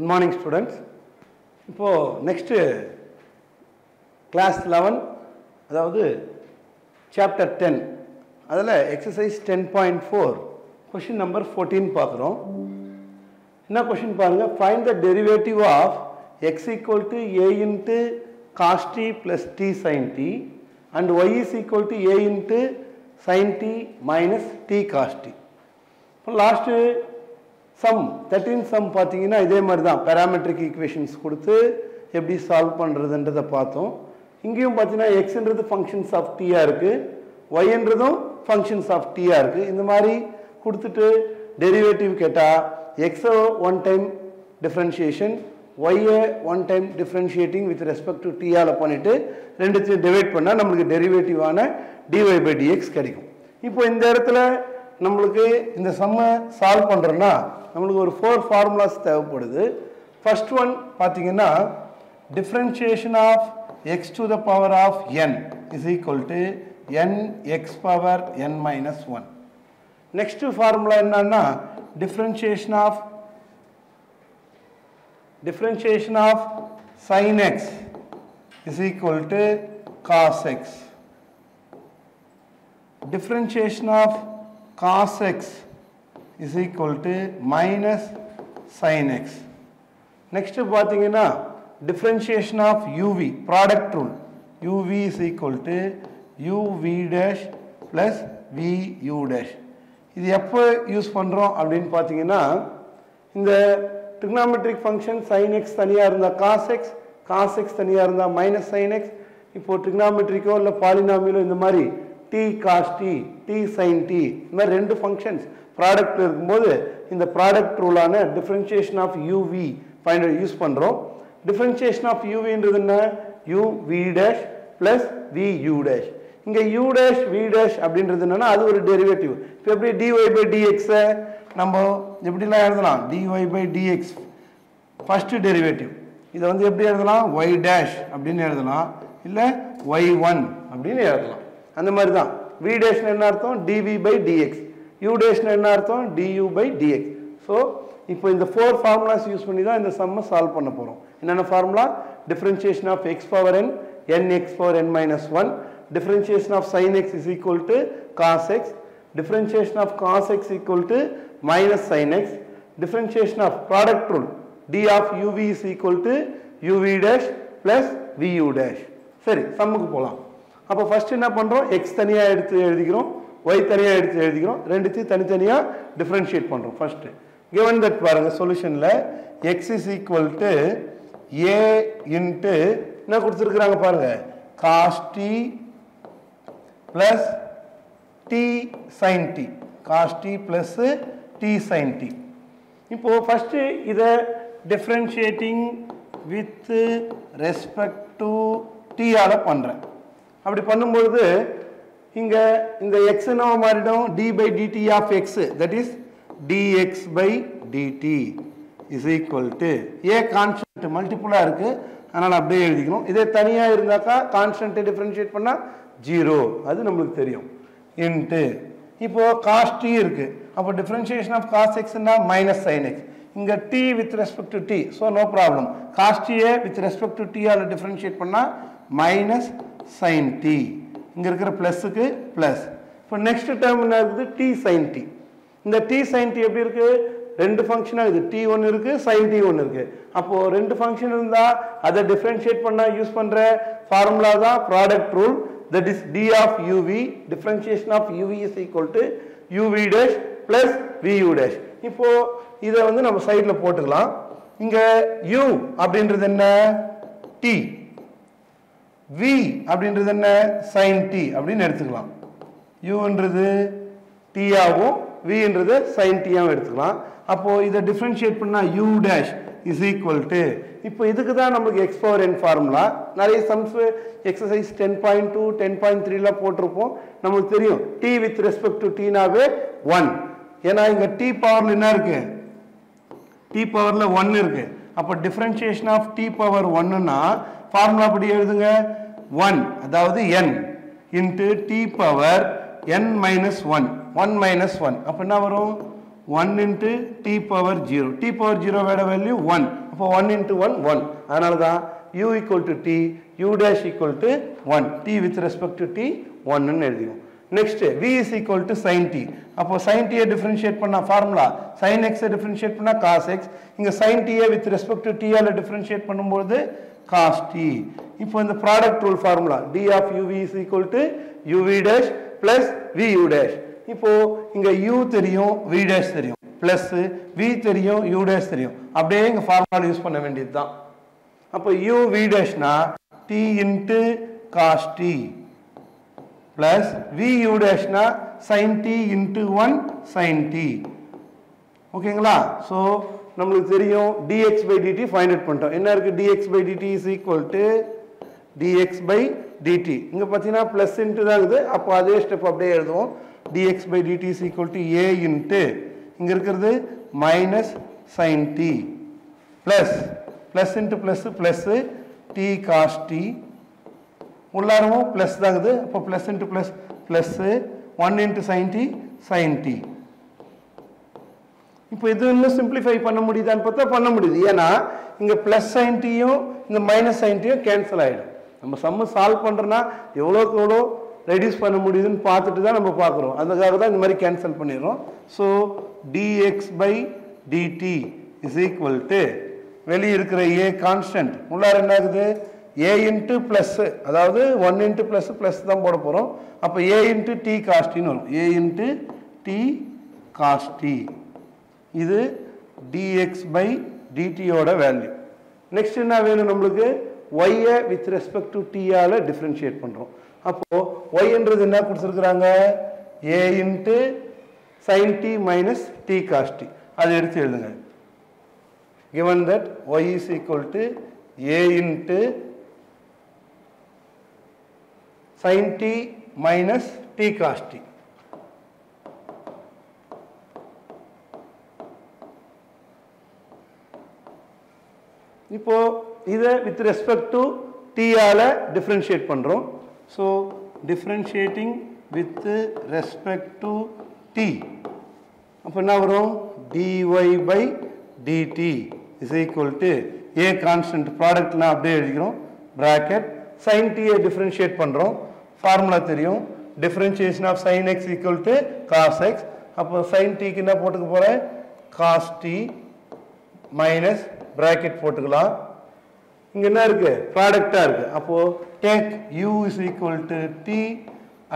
Good morning, students. Now, next class 11, that is chapter 10. That is exercise 10.4. Question number 14. Now, question find the derivative of x equal to a into cos t plus t sin t and y is equal to a into sin t minus t cos t. Now, last sum, 13 sum பார்த்தீங்கன்னா இதே மாதிரி தான் parametric equations கொடுத்து எப்படி solve பண்றதுன்றத பார்த்தோம். இங்கேயும் பார்த்தீங்கன்னா x ன்றது functions of t ஆ இருக்கு, y ன்றதும் functions of t ஆ இருக்கு. இந்த மாதிரி கொடுத்துட்டு derivative கேட்டா x one time differentiation, y one time differentiating with respect to t ஆல பண்ணிட்டு ரெண்டுத்தையும் டிவைட் பண்ணா நமக்கு derivative ஆன dy/dx கிடைக்கும். இப்போ இந்த இடத்துல நம்மளுக்கு இந்த சம்மை சால்வ் பண்றோம்னா நம்மளுக்கு ஒரு 4 formulas தேவைப்படுது. First one பாத்தீங்கன்னா differentiation of x to the power of n is equal to n x power n minus 1. Next formula என்னன்னா differentiation of sin x is equal to cos x. Differentiation of cos x is equal to minus sin x. Next பாத்தீங்கன்னா differentiation of uv, product rule, uv is equal to uv dash plus vu dash. இது எப்போ use பண்றோம் அப்படின்னு பாத்தீங்கன்னா இந்த trigonometric function sin x தனியா இருந்தா cos x தனியா இருந்தா minus sin x. இப்போ trigonometricோ இல்ல polynomialோ இந்த மாதிரி t cos t, t sin t, இந்த ரெண்டு functions product இருக்கும்போது இந்த product rule ஆன differentiation of uv find use பண்றோம். differentiation of uv ன்றது என்ன, u v dash plus v u dash. இங்க u dash v dash அப்படின்றது என்னன்னா அது ஒரு டெரிவேட்டிவ். இப்போ எப்படி dy/dx நம்ம எப்படி எல்லாம் எழுதலாம், dy/dx ஃபர்ஸ்ட் டெரிவேட்டிவ் இத வந்து எப்படி எழுதலாம், y dash அப்படினு எழுதலாம், இல்ல y1 அப்படினு எழுதலாம். அந்த மாதிரி தான் v dash என்ன அர்த்தம், dv/dx, u dash என்ன அர்த்தம், du/dx. சோ இப்போ இந்த 4 ஃபார்முலாஸ் யூஸ் பண்ணி தான் இந்த சம் சால்வ் பண்ண போறோம். என்னென்ன formula, differentiation of x power n, nx power n minus 1, differentiation of sin x is equal to cos x, differentiation of cos x equal to minus sin x, differentiation of product rule, d of uv is equal to uv dash plus vu dash. சரி, சம்முக்கு போலாம். அப்போ first என்ன பண்றோம், x தனியா எடுத்து எழுதிக்கிறோம், y தனியா எடுத்து எழுதிக்கிறோம், ரெண்டுத்தையும் தனித்தனியா டிஃபரன்ஷியேட் பண்றோம். ஃபர்ஸ்ட் given that பாருங்க சொல்யூஷன்ல x is equal to a into என்ன கொடுத்திருக்காங்க பாருங்க, cos t plus t sin t, cos t plus t sin t. இப்போ ஃபர்ஸ்ட் இத differentiating with respect to t ஆல பண்றேன். அப்படி பண்ணும்போது இங்க இந்த x என்னவா மாறிடும், d/dt of x, that is dx/dt is equal to a constant மல்டிபிளா இருக்கு அதனால அப்படியே எழுதிக்கணும். இதே தனியா இருந்தாக்கா கான்ஸ்டன்ட் டிஃபரன்ஷியேட் பண்ணா 0, அது நமக்கு தெரியும். இன்டு இப்போ cos t இருக்கு, அப்போ டிஃபரன்ஷியேஷன் ஆஃப் cos x னா minus sin x. இங்க t with respect to t, so no problem. cos t with respect to t ஆல டிஃபரன்ஷியேட் பண்ணா minus sin t, இங்க இருக்கிற பிளஸ்க்கு பிளஸ். இப்போ நெக்ஸ்ட் டேர்ம் என்ன இருக்குது, t sin t. இந்த t sin t எப்படி இருக்கு, ரெண்டு ஃபங்க்ஷனா இது t ஒன்னு இருக்கு, sin t ஒன்னு இருக்கு. அப்போ ரெண்டு ஃபங்க்ஷன் இருந்தா அதை டிஃபரன்ஷியேட் பண்ண யூஸ் பண்ற ஃபார்முலா தான் product rule, that is d of uv, differentiation of uv is equal to uv dash plus vu dash. இப்போ இத வந்து நம்ம சைடுல போட்டுக்கலாம். இங்க u அப்படின்றது என்ன, t, v அப்படின்றது என்ன, sin t அப்படின்னு எடுத்துக்கலாம். u ன்றது t ஆவும் v ன்றது sin t ஆவும் எடுத்துக்கலாம். அப்போ இத டிஃபரன்ஷியேட் பண்ணா u dash is equal to, இப்போ இதுக்கு தான் நமக்கு x power n ஃபார்முலா. நிறைய சம்ஸ் எக்ஸசைஸ் 10.2 10.3 ல போட்டுருப்போம். நமக்கு தெரியும் t with respect to t நாவே 1, ஏனா இங்க t பவர்ல என்ன இருக்கு, t பவர்ல 1 இருக்கு. அப்ப differentiation of t power 1 னா ஃபார்முலா படி எழுதுங்க, 1 அதாவது n into t power n minus 1, 1 minus 1. அப்ப என்ன வரும், 1 into t power 0, t power 0 வேட வேல்யூ 1, அப்போ 1 into 1, 1. அதனால தான் u equal to t, u dash equal to 1. t with respect to t, 1 ன்னு எழுதிவோம். Next, v is equal to sin t. அப்போ sin t differentiate பண்ணா formula, sin x differentiate பண்ணா cos x. இங்க sin t with respect to t ஆல differentiate பண்ணும்போது cos t. இப்போ இந்த product rule formula, d of uv is equal to uv dash plus vu dash. இப்போ இங்க u தெரியும், v dash தெரியும், plus v தெரியும், u dash தெரியும். அப்படியே இங்க formula யூஸ் பண்ண வேண்டியதுதான். அப்போ u v dash னா t into cos t. Plus VU dash na sin t into 1 sin t. Okay, so namukku theriyum dx by dt find out pannitom. Enna irukku dx by dt is equal to dx by dt. Inga pathina plus into da irudhu. Appo adhe step appadiye ezhuduvom. dx by dt is equal to a into inga irukkiradhu minus sin t plus plus into plus plus t cos t. உள்ளாரமும் plus தாங்குது. அப்போ plus into plus plus 1 into sin t sin t. இப்போ இது இன்னும் simplify பண்ண முடியுதான்னு பார்த்தா பண்ண முடியுது. ஏன்னா இங்க plus sin t யும் இந்த minus sin t யும் cancel ஆயிடும். நம்ம sum solve பண்றோம்னா எவ்வளவுக்கு எவ்வளோ reduce பண்ண முடியுதுன்னு பார்த்துட்டு தான் நம்ம பார்க்குறோம். அதுக்காக தான் இந்த மாதிரி cancel பண்ணிடுறோம். So dx by dt is equal to வெளியே இருக்கிற a constant உள்ளார என்ன ஆகுது a into plus, அதாவது 1 into plus plus தான் போட போகிறோம். அப்போ a into t cos t ன்னு வரும். a into t cos t. இது dx by dt ஓட வேல்யூ. நெக்ஸ்ட் என்ன வேணும் நம்மளுக்கு, y with respect to t ஆல டிஃபரன்ஷியேட் பண்ணுறோம். அப்போது yன்றது என்ன கொடுத்துருக்குறாங்க, a into sin t minus t cos t. அதை எடுத்து எழுதுங்க. given that y is equal to a into sin t minus t cos t. இப்போ இதை with respect to t ஆல differentiate பண்றோம். So differentiating with respect to t. அப்போ என்ன வரும், dy by dt is equal to a constant product நான் அப்படியே எழுதிக்கிறோம். bracket sin t ஐ differentiate பண்றோம். ஃபார்முலா தெரியும், differentiation of sine x equal to cos x. அப்போ சைன் டீக்கு என்ன போட்டுக்க போகிறேன், காஸ் டி மைனஸ் ப்ராக்கெட் போட்டுக்கலாம். இங்கே என்ன இருக்குது, ப்ராடக்டாக இருக்குது. அப்போது take u is equal to t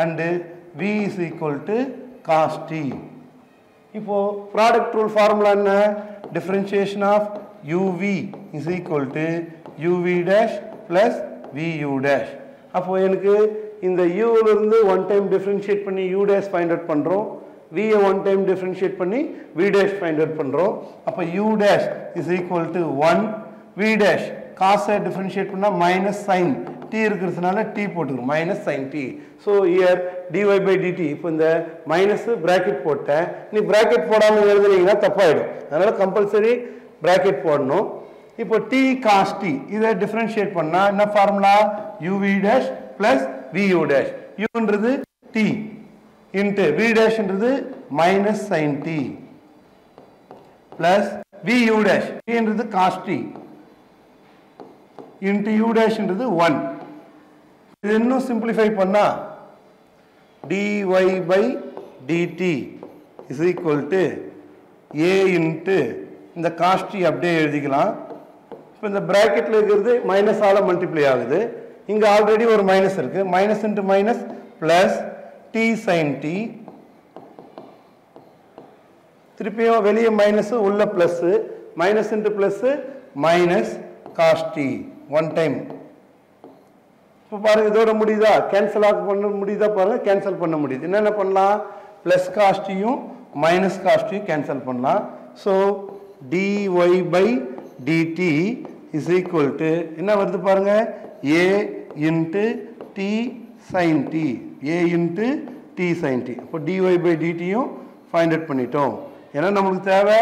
and v is equal to cos t. இப்போது ப்ராடக்ட் ரூல் ஃபார்முலா என்ன, differentiation of UV is equal to UV dash plus vu dash. அப்போது எனக்கு இந்த யூவிலிருந்து ஒன் டைம் டிஃப்ரென்ஷியேட் பண்ணி யூ டேஷ் ஃபைண்ட் அவுட் பண்ணுறோம். வியை one time differentiate பண்ணி வி டேஷ் ஃபைண்ட் அவுட் பண்ணுறோம். அப்போ u dash is equal to 1, v dash காசை டிஃப்ரென்ஷியேட் பண்ணால் மைனஸ் சைன் டி இருக்கிறதுனால டி போட்டுக்கிறோம், minus sine t. So here dy by dt. இப்போ இந்த மைனஸ் ப்ராக்கெட் போட்டேன், நீ ப்ராக்கெட் போடாமல் எழுதுனீங்கன்னா தப்பாயிடும். அதனால் கம்பல்சரி ப்ராக்கெட் போடணும். இப்போ t cos t இதை டிஃபரன்ஷியேட் பண்ணால் என்ன formula, uv dash plus vu dash. uன்றது t into v dashன்றது minus sin t plus vu dash. vன்றது cos t into u dashன்றது 1. இது இன்னும் சிம்பிளிஃபை பண்ணால் dy by dt is equal to a into இந்த cos t அப்படியே எழுதிக்கலாம். இப்போ இந்த ப்ராக்கெட்டில் இருக்கிறது மைனஸ் ஆல் மல்டிப்ளை ஆகுது. இங்கே ஆல்ரெடி ஒரு மைனஸ் இருக்குது, minus into minus plus t sine t. திருப்பியும் வெளியே மைனஸு உள்ள plus, minus into plus minus cos t one time. இப்போ பாருங்கள் இதோட முடியுதா, கேன்சல் ஆக பண்ண முடியுதா பாருங்கள். கேன்சல் பண்ண முடியுது. என்னென்ன பண்ணலாம், ப்ளஸ் காஸ்டியும் மைனஸ் காஸ்டியும் கேன்சல் பண்ணலாம். So dy by dt is equal to என்ன வருது பாருங்க, a into t sin t, a into t sin t. அப்போ dy by dt யும் find out பண்ணிட்டோம். ஏன்னா நமக்கு தேவை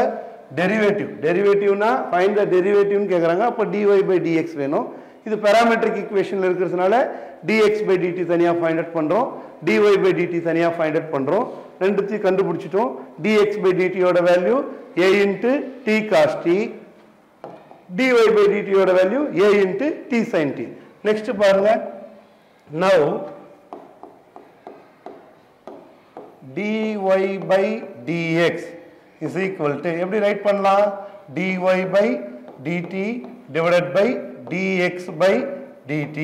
டெரிவேட்டிவ். டெரிவேட்டிவ்னா find the derivative கேட்குறாங்க. அப்போ dy by dx வேணும். இது பேராமெட்ரிக் ஈக்குவேஷனில் இருக்கிறதுனால dx by dt தனியாக find out பண்ணுறோம், dy by dt தனியாக find out பண்ணுறோம். ரெண்டுத்தையும் கண்டுபிடிச்சிட்டோம். dx by dt யோட value a into t cos t dy by dt oda value a into t sin t. Next paranga, now dy by dx is equal to every write panla dy by dt divided by dx by dt,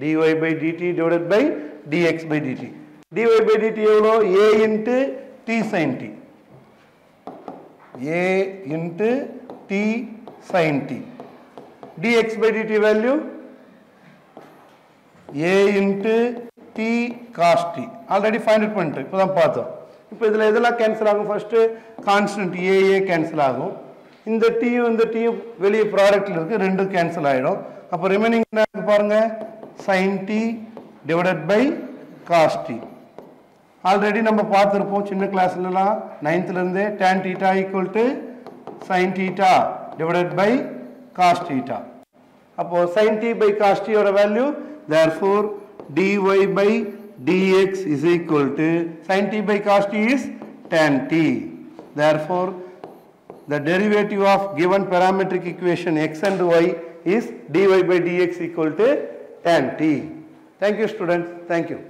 dy by dt divided by dx by dt, dy by dt evlo a into t sin t, a into t sin t, dx by dt value a into t cos t, already find it பண்ணிட்டோம், இப்போதான் பார்த்தோம். இப்போ இதில் எதெல்லாம் cancel ஆகும், first constant ஏ ஏ cancel ஆகும், இந்த டீயும் இந்த டீயும் வெளியே ப்ராடக்டில் இருக்குது, ரெண்டும் கேன்சல் ஆகிடும். அப்போ ரிமைனிங் என்ன பாருங்க, sine t divided by cos t. Already நம்ம பார்த்துருப்போம் சின்ன கிளாஸ்லாம் நைன்த்துலேருந்தே, tan theta equal to sine theta divided by cos theta. அப்போது சைன் டி பை காஸ் டீயோட வேல்யூ, therefore dy by dx is equal to sin t by cos t is tan t. Therefore the derivative of given parametric equation x and y is dy by dx equal to tan t. Thank you students, thank you.